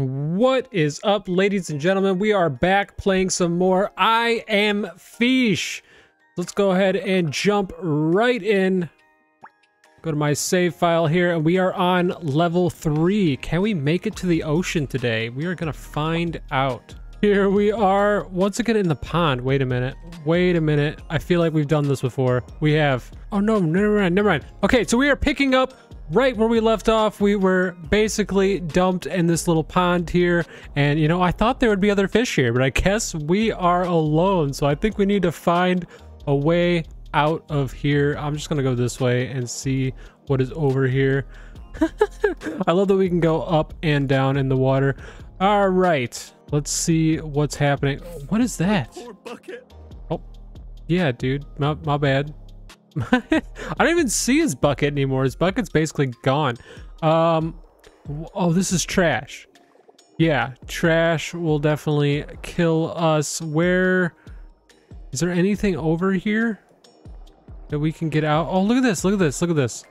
What is up, ladies and gentlemen? We are back playing some more I Am Fish. Let's go ahead and jump right in. Go to my save file here, and we are on level 3. Can we make it to the ocean today? We are gonna find out. Here we are once again in the pond. Wait a minute, I feel like we've done this before. We have. Oh no, never mind. Okay, so we are picking up right where we left off. We were basically dumped in this little pond here, and you know, I thought there would be other fish here, but I guess we are alone. So I think we need to find a way out of here. I'm just gonna go this way and see what is over here. I love that we can go up and down in the water. All right, let's see what's happening. What is that? Oh yeah, dude, my bad. I don't even see his bucket anymore. His bucket's basically gone. Oh, this is trash. Yeah, trash will definitely kill us. Where is there anything over here that we can get out? Oh, look at this. It's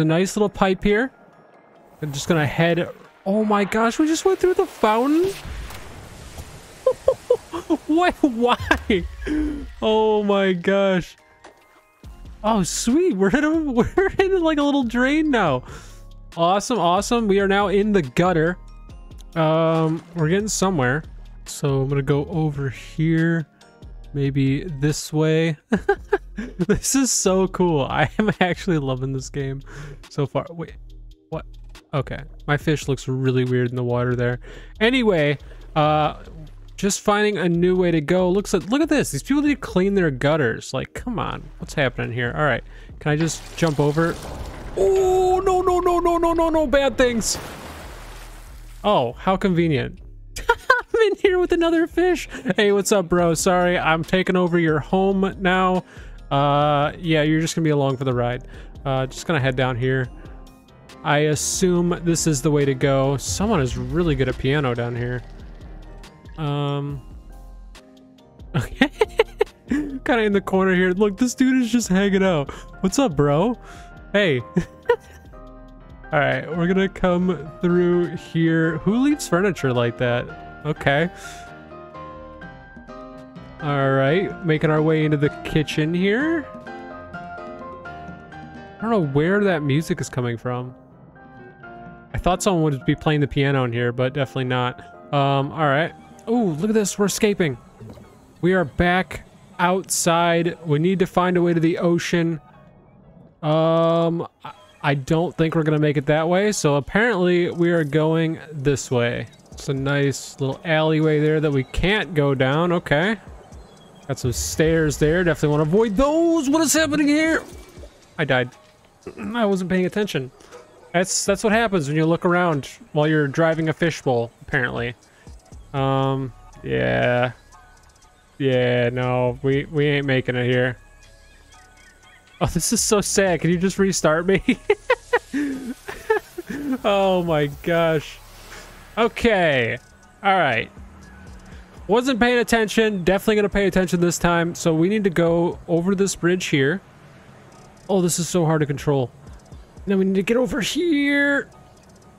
a nice little pipe here. I'm just gonna head. Oh my gosh, we just went through the fountain. What? Why? Oh my gosh. Oh sweet, we're in like a little drain now. Awesome. We are now in the gutter. We're getting somewhere, so I'm gonna go over here, maybe this way. This is so cool. I am actually loving this game so far. Wait, what? Okay, my fish looks really weird in the water there. Anyway, just finding a new way to go. Looks like, look at this. These people need to clean their gutters. Like, come on. What's happening here? All right. Can I just jump over? Oh, no. Bad things. Oh, how convenient. I'm in here with another fish. Hey, what's up, bro? Sorry, I'm taking over your home now. Yeah, you're just gonna be along for the ride. Just gonna head down here. I assume this is the way to go. Someone is really good at piano down here. Okay. Kind of in the corner here. Look, this dude is just hanging out. What's up, bro? Hey. All right, we're gonna come through here. Who leaves furniture like that? Okay. All right, making our way into the kitchen here. I don't know where that music is coming from. I thought someone would be playing the piano in here, but definitely not. All right. Oh, look at this. We're escaping. We are back outside. We need to find a way to the ocean. I don't think we're going to make it that way. So apparently we are going this way. It's a nice little alleyway there that we can't go down. Okay. Got some stairs there. Definitely want to avoid those. What is happening here? I died. I wasn't paying attention. That's what happens when you look around while you're driving a fishbowl, apparently. Yeah, no, we ain't making it here. Oh, this is so sad. Can you just restart me? Oh my gosh. Okay. All right. Wasn't paying attention. Definitely gonna pay attention this time. So we need to go over this bridge here. Oh, this is so hard to control. And then we need to get over here.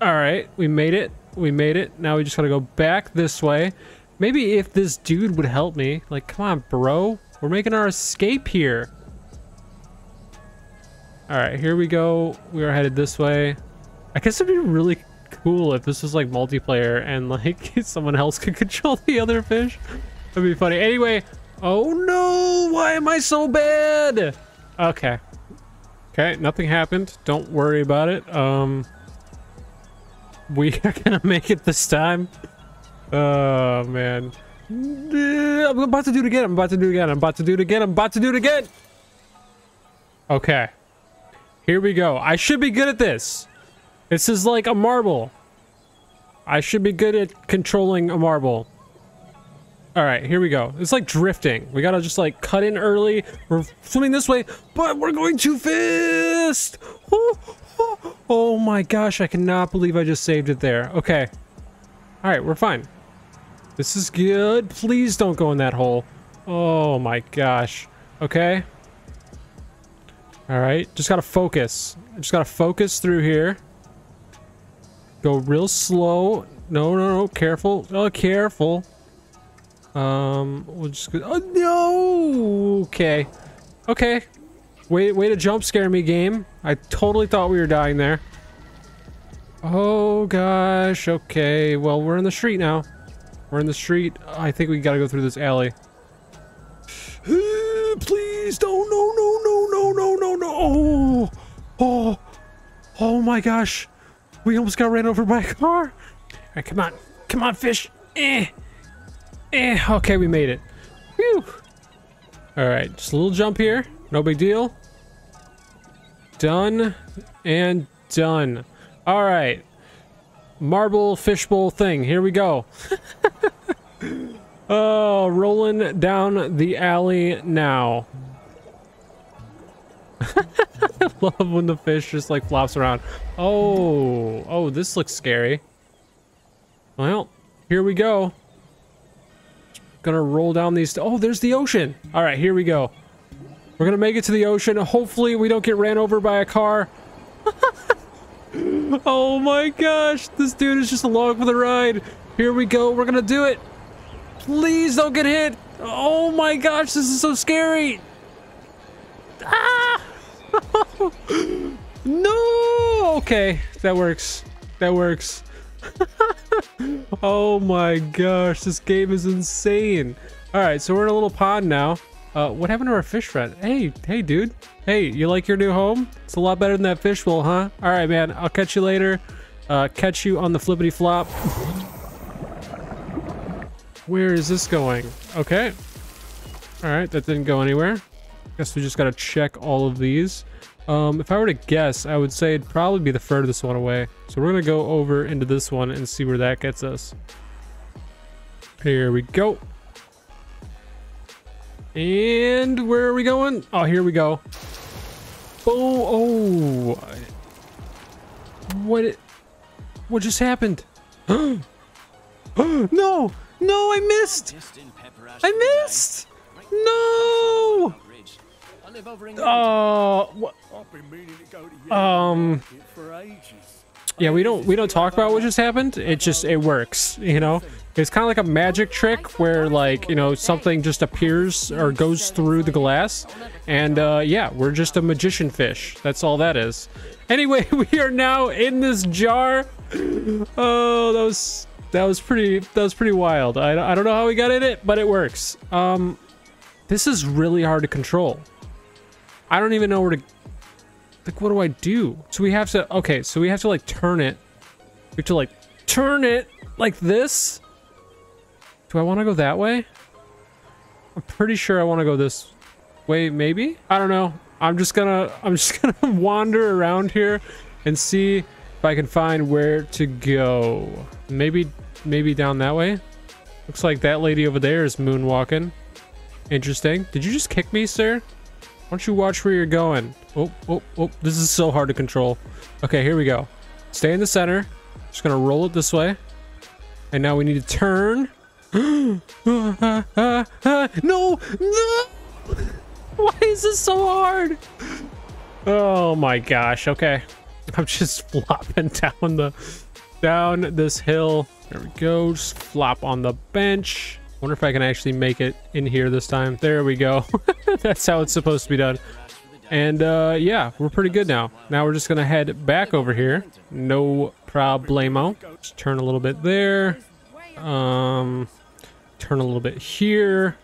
All right, we made it. Now we just gotta go back this way. Maybe if this dude would help me. Like, come on, bro, we're making our escape here. All right, here we go. We are headed this way. I guess it'd be really cool if this was like multiplayer and like someone else could control the other fish. That'd be funny. Anyway, oh no, why am I so bad? Okay, nothing happened. Don't worry about it. We are gonna make it this time. Oh man, I'm about to do it again. Okay, here we go. I should be good at this. This is like a marble. I should be good at controlling a marble. All right, here we go. It's like drifting. We gotta just like cut in early. We're swimming this way, but we're going too fast. Oh my gosh, I cannot believe I just saved it there. Okay. All right, we're fine. This is good. Please don't go in that hole. Oh my gosh. Okay. All right, just gotta focus. I just gotta focus through here. Go real slow. No, careful. Oh, careful. We'll just go. Oh, no. Okay. Okay. Way to jump scare me, game. I totally thought we were dying there. Oh, gosh. Okay. Well, we're in the street now. We're in the street. I think we gotta go through this alley. Please don't. No. Oh my gosh. We almost got ran over by a car. All right, come on. Come on, fish. Okay, we made it. Whew. All right, just a little jump here. No big deal. Done and done. All right. Marble fishbowl thing. Here we go. Oh, rolling down the alley now. I love when the fish just like flops around. Oh, this looks scary. Well, here we go. Gonna roll down these. Oh, there's the ocean. All right, here we go. We're gonna make it to the ocean. Hopefully we don't get ran over by a car. Oh my gosh, this dude is just along for the ride. Here we go. We're gonna do it. Please don't get hit. Oh my gosh, this is so scary. Ah! No! Okay, that works. That works. Oh my gosh, this game is insane. All right, so we're in a little pond now. What happened to our fish friend? Hey, dude. Hey, you like your new home? It's a lot better than that fishbowl, huh? All right, man, I'll catch you later. Catch you on the flippity flop. Where is this going? Okay. All right, that didn't go anywhere. Guess we just gotta check all of these. If I were to guess, I would say it'd probably be the furthest one away. So we're gonna go over into this one and see where that gets us. Here we go. And where are we going? Oh, here we go. Oh. What just happened? No, I missed. No. Yeah, we don't talk about what just happened. It works, you know. It's kind of like a magic trick where, like, you know, something just appears or goes through the glass, and yeah, we're just a magician fish. That's all that is. Anyway, we are now in this jar. Oh, that was pretty wild. I don't know how we got in it, but it works. This is really hard to control. I don't even know where to, like, what do I do? So we have to, okay, so we have to like turn it. We have to like turn it like this. Do I want to go that way? I'm pretty sure I want to go this way, maybe? I don't know. I'm just gonna wander around here and see if I can find where to go. Maybe down that way. Looks like that lady over there is moonwalking. Interesting. Did you just kick me, sir? Why don't you watch where you're going? Oh, this is so hard to control. Okay, here we go. Stay in the center. Just gonna roll it this way. And now we need to turn. No! Why is this so hard? Oh my gosh, okay. I'm just flopping down this hill. There we go, just flop on the bench. Wonder if I can actually make it in here this time. There we go. That's how it's supposed to be done. And yeah, we're pretty good now. Now we're just gonna head back over here. No problemo. Just turn a little bit there. Turn a little bit here.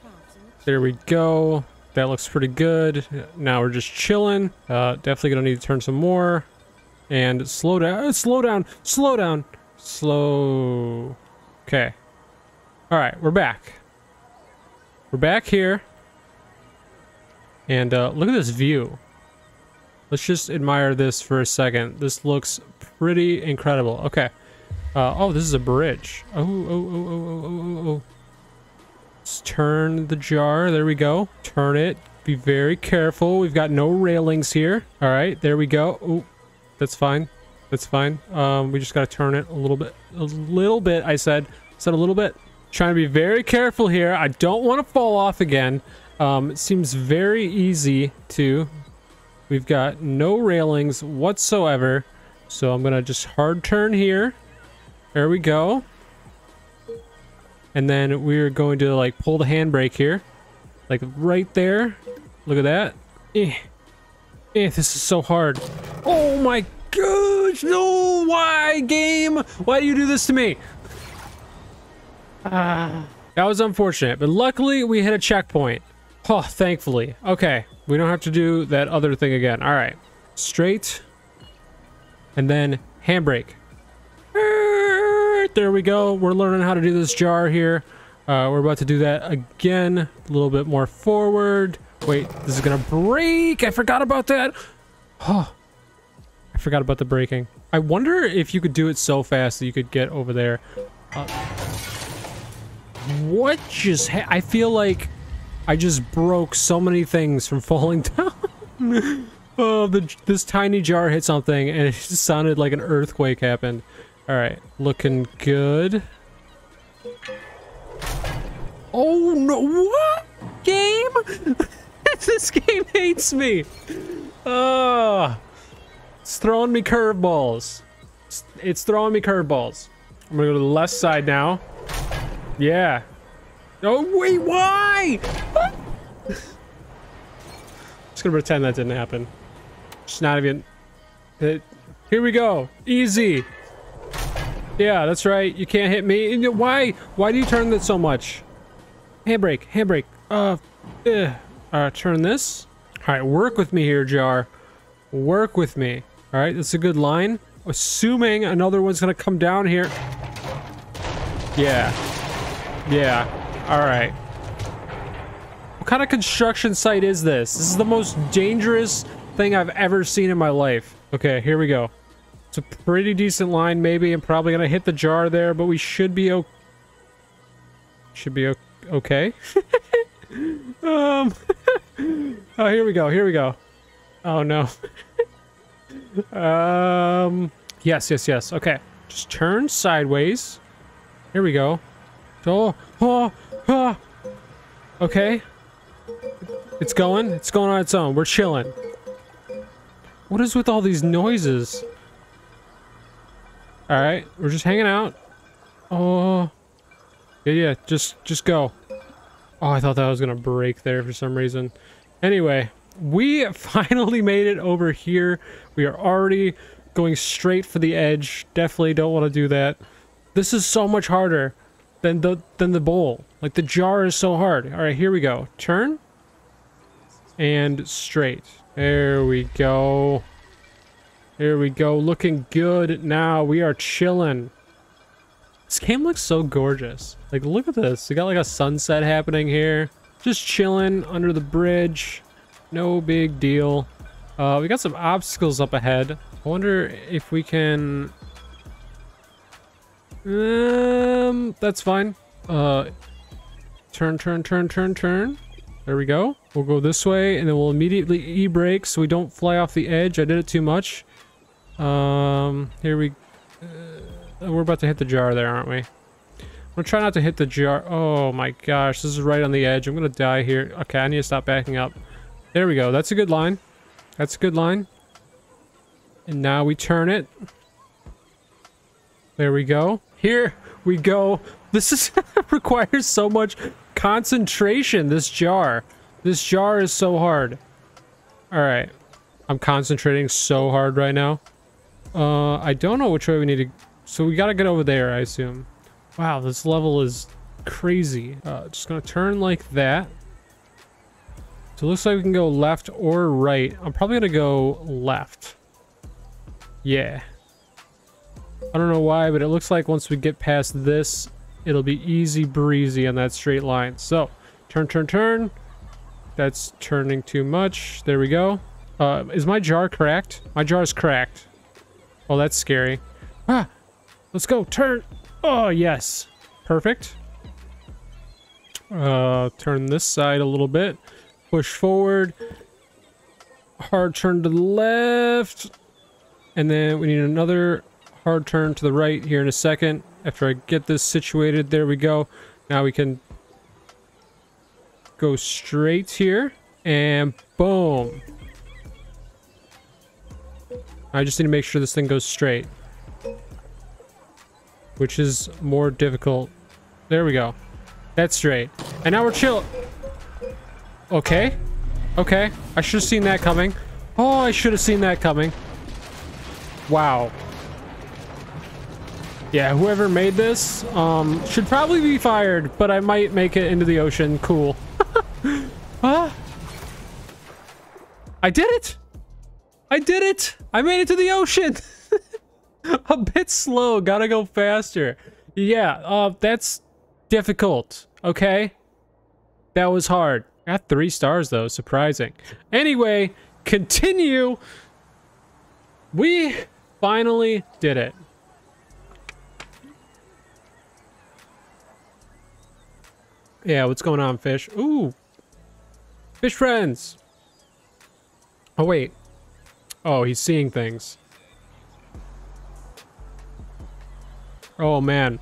There we go. That looks pretty good. Now we're just chilling. Definitely gonna need to turn some more. And slow down. Slow down. Okay. All right, we're back. We're back here. And look at this view. Let's just admire this for a second. This looks pretty incredible. Okay. Oh, this is a bridge. Oh. Let's turn the jar. There we go. Turn it. Be very careful. We've got no railings here. All right, there we go. Oh, that's fine. That's fine. We just got to turn it a little bit. A little bit, I said. A little bit. Trying to be very careful here. I don't want to fall off again. It seems very easy to. We've got no railings whatsoever. So I'm going to just hard turn here. There we go. And then we're going to like pull the handbrake here, like right there. Look at that. This is so hard. Oh my gosh, no, why, game? Why do you do this to me? That was unfortunate, but luckily we hit a checkpoint. Oh, thankfully. Okay, we don't have to do that other thing again. All right, straight and then handbrake. There we go. We're learning how to do this jar here. We're about to do that again. A little bit more forward. Wait, this is gonna break. I forgot about that. Oh, I forgot about the braking. I wonder if you could do it so fast that you could get over there. What just happened? I feel like I just broke so many things from falling down. Oh, this tiny jar hit something and it just sounded like an earthquake happened. All right, looking good. Oh no, what? Game? This game hates me. It's throwing me curveballs. It's throwing me curveballs. I'm gonna go to the left side now. Yeah. Oh wait, why? Just gonna pretend that didn't happen. Just not even... Here we go, easy. Yeah, that's right. You can't hit me. Why? Why do you turn that so much? Handbrake, handbrake. Turn this. All right, work with me here, jar. Work with me. All right, that's a good line. Assuming another one's gonna come down here. Yeah. Yeah. All right. What kind of construction site is this? This is the most dangerous thing I've ever seen in my life. Okay, here we go. It's a pretty decent line, maybe. I'm probably gonna hit the jar there, but we should be okay. Should be okay. Oh, here we go. Here we go. Oh no. Yes, yes, yes. Okay. Just turn sideways. Here we go. Oh. Okay. It's going. It's going on its own. We're chilling. What is with all these noises? All right, we're just hanging out. Oh, yeah, just go. Oh, I thought that was gonna break there for some reason. Anyway, we finally made it over here. We are already going straight for the edge. Definitely don't want to do that. This is so much harder than the bowl. Like the jar is so hard. All right, here we go. Turn and straight. There we go. Here we go, looking good now. We are chilling. This game looks so gorgeous. Like, look at this. We got like a sunset happening here. Just chilling under the bridge. No big deal. We got some obstacles up ahead. I wonder if we can... that's fine. Turn. There we go. We'll go this way, and then we'll immediately e-brake so we don't fly off the edge. I did it too much. Here we... we're about to hit the jar there, aren't we? I'm gonna try not to hit the jar. Oh my gosh, this is right on the edge. I'm gonna die here. Okay, I need to stop backing up. There we go. That's a good line. That's a good line. And now we turn it. There we go. Here we go. This is requires so much concentration, this jar. This jar is so hard. Alright. I'm concentrating so hard right now. I don't know which way we need to... So we gotta get over there, I assume. Wow, this level is crazy. Just gonna turn like that. So it looks like we can go left or right. I'm probably gonna go left. Yeah. I don't know why, but it looks like once we get past this, it'll be easy breezy on that straight line. So, turn. That's turning too much. There we go. Is my jar cracked? My jar is cracked. Oh, that's scary. Ah, let's go. Turn. Oh, yes. Perfect. Turn this side a little bit. Push forward. Hard turn to the left. And then we need another hard turn to the right here in a second. After I get this situated, there we go. Now we can go straight here and boom. I just need to make sure this thing goes straight, which is more difficult There we go. That's straight. And now we're chill. Okay. Okay. I should have seen that coming. Oh, I should have seen that coming. Wow. Yeah, whoever made this should probably be fired, but I might make it into the ocean. Cool. Huh? I did it! I did it! I made it to the ocean! A bit slow. Gotta go faster. Yeah, that's difficult. Okay? That was hard. Got 3 stars, though. Surprising. Anyway, continue. We finally did it. Yeah, what's going on, fish? Ooh. Fish friends. Oh, wait. Oh, he's seeing things. Oh, man.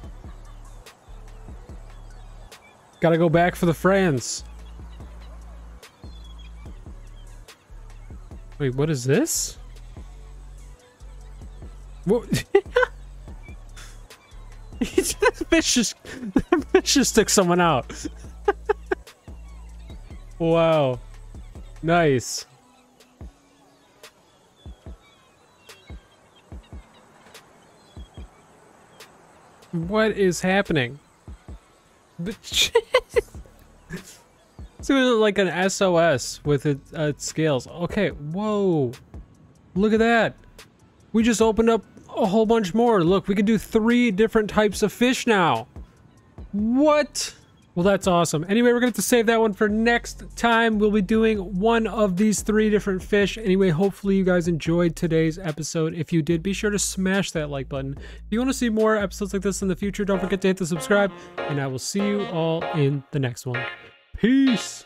Gotta go back for the friends. Wait, what is this? What? That fish just took someone out. Wow. Nice. What is happening? It's like an SOS with its scales. Okay, whoa. Look at that. We just opened up a whole bunch more. Look, we can do 3 different types of fish now. What? Well, that's awesome. Anyway, we're going to have to save that one for next time. We'll be doing one of these 3 different fish. Anyway, hopefully you guys enjoyed today's episode. If you did, be sure to smash that like button. If you want to see more episodes like this in the future, don't forget to hit the subscribe. And I will see you all in the next one. Peace!